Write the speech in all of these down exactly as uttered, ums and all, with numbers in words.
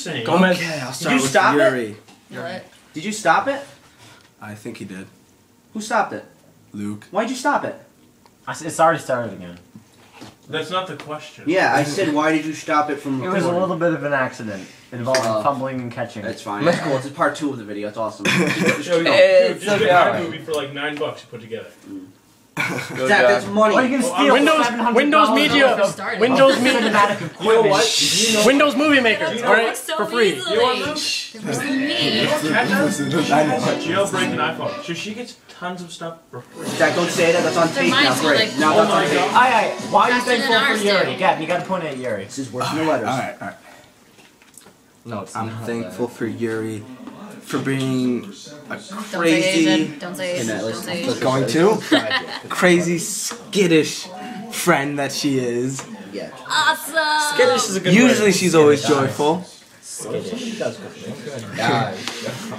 Same. Gomez, okay, I'll start did you with stop Yuri. It? Right. Did you stop it? I think he did. Who stopped it? Luke. Why'd you stop it? I said, it's already started again. That's not the question. Yeah, I said, why did you stop it from recording? It was a little bit of an accident involving uh, fumbling and catching. That's fine. That's cool. It's part two of the video. It's awesome. Just go. Dude, it's just okay, a right. movie for like nine bucks you put together. Mm. Zach, that's money. What are you gonna steal? Windows, Windows Media, Windows Media, you know what? Windows Movie Maker, all right, for free. You want jailbreak an iPhone. So she gets tons of stuff for free. Zach, don't say that. That's on tape now. Great. Now that's on tape. Aye, aye. Why are you thankful for Yuri? Gavin, you got to point at Yuri. This is worse than the letters. All right, all right. No, it's not. I'm thankful for Yuri. For being a crazy, going to crazy skittish friend that she is. Yeah. Awesome. Skittish is a good. Usually word. She's always skittish. Joyful. Skittish.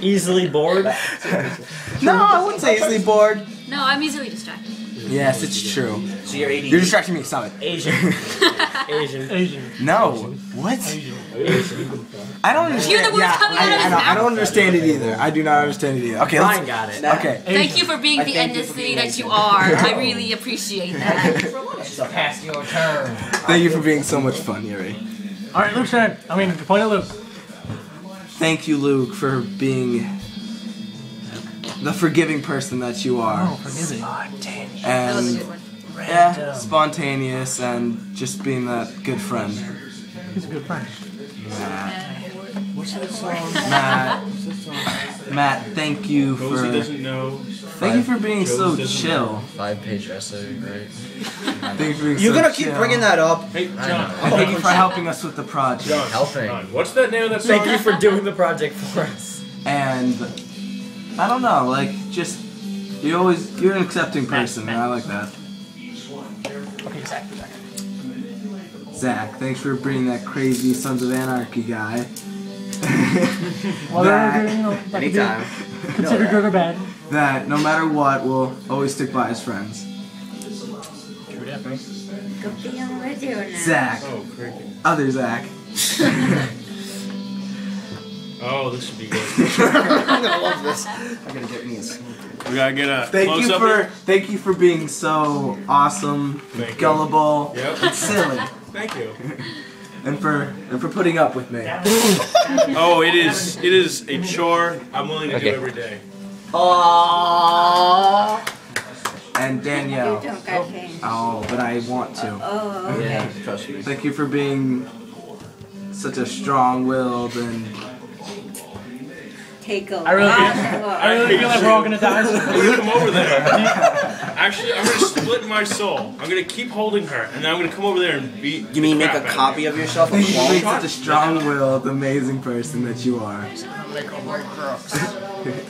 Easily bored. No, I wouldn't say easily bored. No, I'm easily distracted. Yes, it's true. So you're Asian. You're distracting me. Stop it. Asian. Asian. Asian. No. What? Asian. I don't understand. Hear the words yeah, coming I, out of his I, mouth. I don't understand it either. I do not understand it either. Okay, let's. Mine got it. Okay. Thank you for being I the ethnicity that you are. I really appreciate that. So pass your turn. Thank you for being so much fun, Yuri. All right, Luke's turn. I mean, point at Luke. Thank you, Luke, for being the forgiving person that you are. Oh, forgiving. Spontaneous. That was a good one. Yeah, spontaneous and just being that good friend. He's a good friend. Matt. What's that song? Matt. Matt, thank you for. Thank you for being so chill. Five-page essay, right? Thank you for being so. You're gonna keep bringing that up. Hey, John. And thank you for helping us with the project. John, helping. John, what's that name of that song? Thank you for doing the project for us. And I don't know, like just you always you're an accepting person, and I like that. Okay, Zach. Zach, thanks for bringing that crazy Sons of Anarchy guy. Well, that, you know, like anytime. Consider good or bad. That, no matter what, we'll always stick by as friends. True that, right? Zach. Oh, cricket. Other Zach. Oh, this should be good. I'm gonna love this. I'm gonna get me a sneaker. We gotta get a thank close you up for here. Thank you for being so awesome, thank gullible, yep. and silly. Thank you. And for and for putting up with me. Oh, it is it is a chore I'm willing to okay. do every day. Aww. And Danielle. You don't got change. Oh, but I want to. Uh, oh, okay. Yeah, trust me. Thank you for being such a strong-willed and. Take over. I really, feel, I really feel like we're all gonna die. We're gonna come over there. Actually, I'm gonna split my soul. I'm gonna keep holding her, and then I'm gonna come over there and beat. You the mean crap make a out copy of yourself? You're such a strong-willed, amazing person that you are. Make a white cross.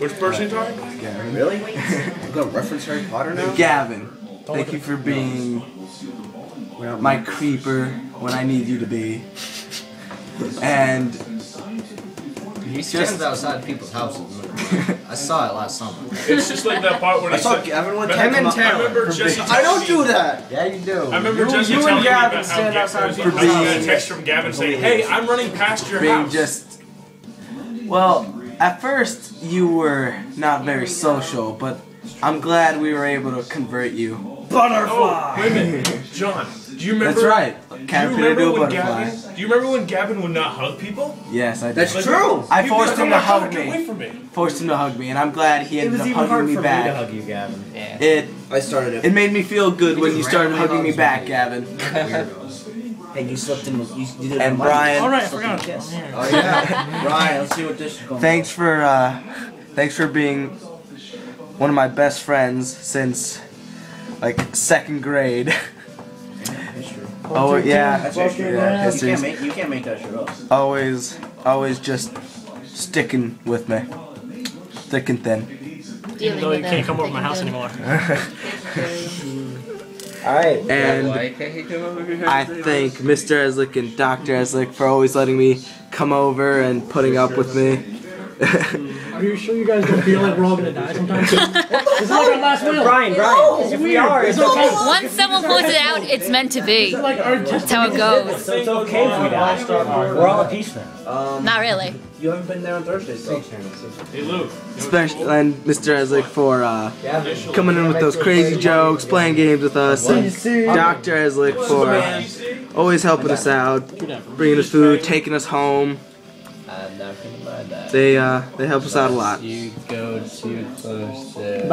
Which person you talking about? Gavin. Really? I'm gonna reference Harry Potter now. Gavin, thank you for being my creeper when I need you to be, and. He stands just outside people's houses. I saw it last summer. It's just like that part where I saw Gavin with Tim and Taylor. I don't do that. Yeah, you do. I remember you, Jesse you telling and Gavin me about stand how outside for being I got a text from Gavin saying, "Hey, I'm running past your being house." Just well, at first you were not very social, but I'm glad we were able to convert you. Butterfly. Oh, wait a minute, John. Do you remember? That's right. Do you remember do when butterfly. Gavin? Do you remember when Gavin would not hug people? Yes, I did. That's like, true. I forced him to hug me. me. Forced him to hug me, and I'm glad he ended up hugging me back. It was even hard for me to hug you, Gavin. Yeah. It. I started it. It made me feel good when you started hugging me back, Gavin. And you slipped in. You did it. And Brian. All right, I forgot. Yes. Oh yeah, Brian. Let's see what this is going. Thanks for, uh, thanks for being one of my best friends since, like, second grade. Oh yeah, that's yeah. You can't make you can't make that shit up. Always, always just sticking with me, thick and thin. Even though you can't come over my house anymore. All right. And I thank Mister Eslick and Doctor Eslick for always letting me come over and putting up with me. Are you sure you guys don't feel like we're all gonna die sometimes? This is like our last will. Brian, Brian, oh, it's if we are, it's okay. Once someone pulls it out, it's meant to be. Like that's how it goes. So it's okay if we die. We're all at peace now. Um, Not really. You haven't been there on Thursday, so. Hey, Luke. Special and Mister Isaac for uh, coming in with those crazy jokes, playing games with us, and Doctor Isaac for uh, always helping us out, bringing us food, taking us home. They uh, they help us out a lot. You go too close.